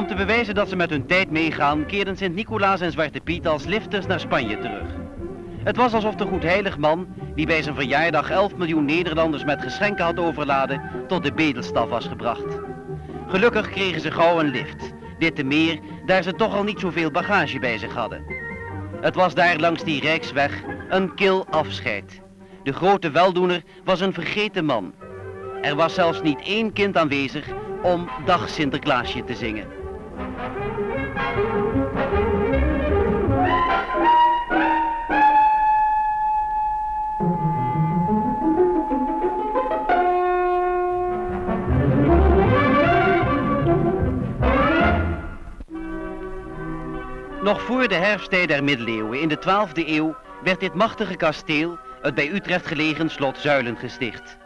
Om te bewijzen dat ze met hun tijd meegaan, keerden Sint-Nicolaas en Zwarte Piet als lifters naar Spanje terug. Het was alsof de goedheilig man, die bij zijn verjaardag 11 miljoen Nederlanders met geschenken had overladen, tot de bedelstaf was gebracht. Gelukkig kregen ze gauw een lift. Dit te meer, daar ze toch al niet zoveel bagage bij zich hadden. Het was daar langs die Rijksweg een kil afscheid. De grote weldoener was een vergeten man. Er was zelfs niet één kind aanwezig om Dag Sinterklaasje te zingen. Nog voor de herfsttijd der middeleeuwen, in de 12e eeuw, werd dit machtige kasteel, het bij Utrecht gelegen slot Zuilen, gesticht.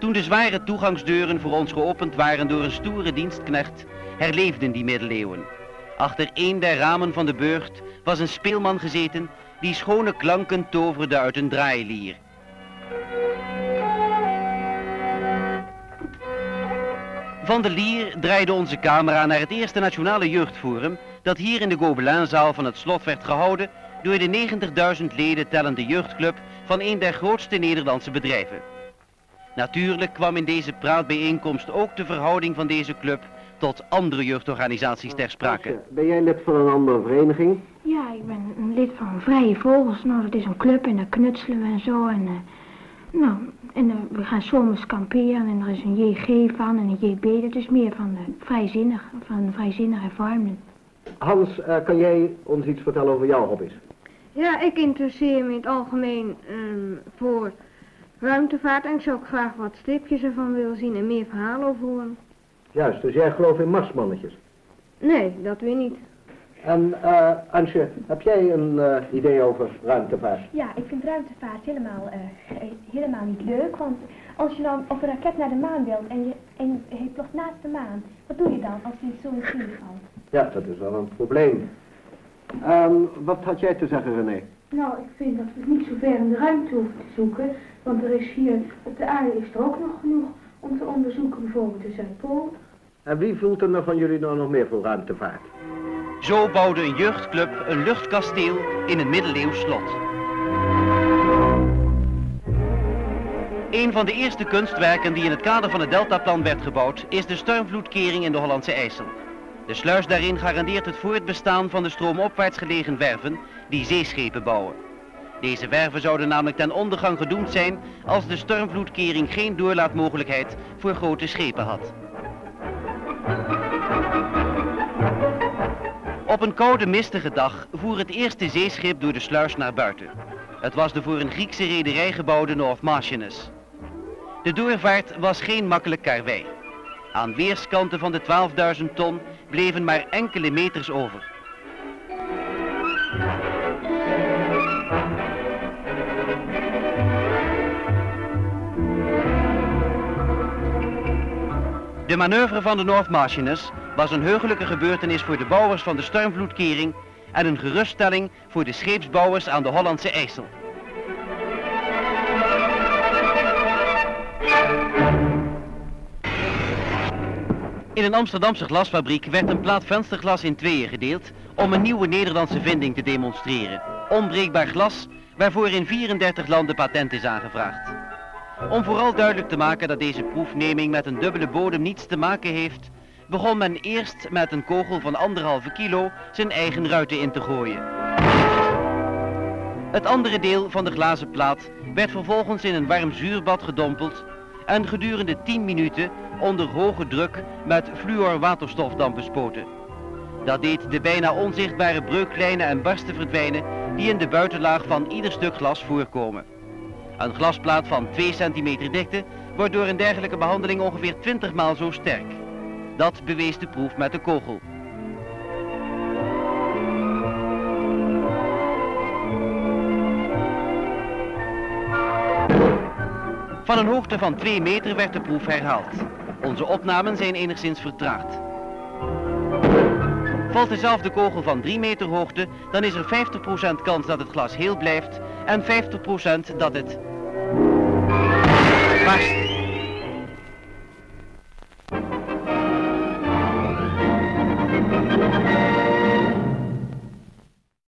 Toen de zware toegangsdeuren voor ons geopend waren door een stoere dienstknecht, herleefden die middeleeuwen. Achter een der ramen van de burcht was een speelman gezeten die schone klanken toverde uit een draailier. Van de lier draaide onze camera naar het eerste nationale jeugdforum dat hier in de Gobelinzaal van het slot werd gehouden door de 90.000 leden tellende jeugdclub van een der grootste Nederlandse bedrijven. Natuurlijk kwam in deze praatbijeenkomst ook de verhouding van deze club tot andere jeugdorganisaties ter sprake. Ben jij lid van een andere vereniging? Ja, ik ben een lid van Vrije Vogels. Nou, dat is een club en daar knutselen we en zo. En, we gaan zomers kamperen en er is een JG van en een JB. Dat is meer van de vrijzinnig hervormden. Hans, kan jij ons iets vertellen over jouw hobby's? Ja, ik interesseer me in het algemeen voor ruimtevaart en ik zou ook graag wat stripjes ervan willen zien en meer verhalen over horen. Juist, dus jij gelooft in marsmannetjes? Nee, dat weer niet. En Antje, heb jij een idee over ruimtevaart? Ja, ik vind ruimtevaart helemaal niet leuk, want als je dan op een raket naar de maan wilt en je vlogt naast de maan, wat doe je dan als je zo in het zin valt? Ja, dat is wel een probleem. Wat had jij te zeggen, René? Nou, ik vind dat we het niet zo ver in de ruimte hoeven te zoeken, want er is hier, op de aarde is er ook nog genoeg om te onderzoeken, bijvoorbeeld de Zuidpool. En wie voelt er nou van jullie nou nog meer voor ruimtevaart? Zo bouwde een jeugdclub een luchtkasteel in een middeleeuws slot. Een van de eerste kunstwerken die in het kader van het Deltaplan werd gebouwd, is de stormvloedkering in de Hollandse IJssel. De sluis daarin garandeert het voortbestaan van de stroomopwaarts gelegen werven die zeeschepen bouwen. Deze werven zouden namelijk ten ondergang gedoemd zijn als de stormvloedkering geen doorlaatmogelijkheid voor grote schepen had. Op een koude, mistige dag voer het eerste zeeschip door de sluis naar buiten. Het was de voor een Griekse rederij gebouwde North Marchioness. De doorvaart was geen makkelijk karwei. Aan weerskanten van de 12.000 ton bleven maar enkele meters over. De manoeuvre van de North Marchioness was een heugelijke gebeurtenis voor de bouwers van de stormvloedkering en een geruststelling voor de scheepsbouwers aan de Hollandse IJssel. In een Amsterdamse glasfabriek werd een plaat vensterglas in tweeën gedeeld om een nieuwe Nederlandse vinding te demonstreren. Onbreekbaar glas, waarvoor in 34 landen patent is aangevraagd. Om vooral duidelijk te maken dat deze proefneming met een dubbele bodem niets te maken heeft, begon men eerst met een kogel van 1,5 kilo zijn eigen ruiten in te gooien. Het andere deel van de glazen plaat werd vervolgens in een warm zuurbad gedompeld en gedurende 10 minuten onder hoge druk met fluorwaterstofdamp bespoten. Dat deed de bijna onzichtbare breuklijnen en barsten verdwijnen die in de buitenlaag van ieder stuk glas voorkomen. Een glasplaat van 2 centimeter dikte wordt door een dergelijke behandeling ongeveer 20 maal zo sterk. Dat bewees de proef met de kogel. Van een hoogte van 2 meter werd de proef herhaald. Onze opnamen zijn enigszins vertraagd. Valt dezelfde kogel van 3 meter hoogte, dan is er 50% kans dat het glas heel blijft en 50% dat het vast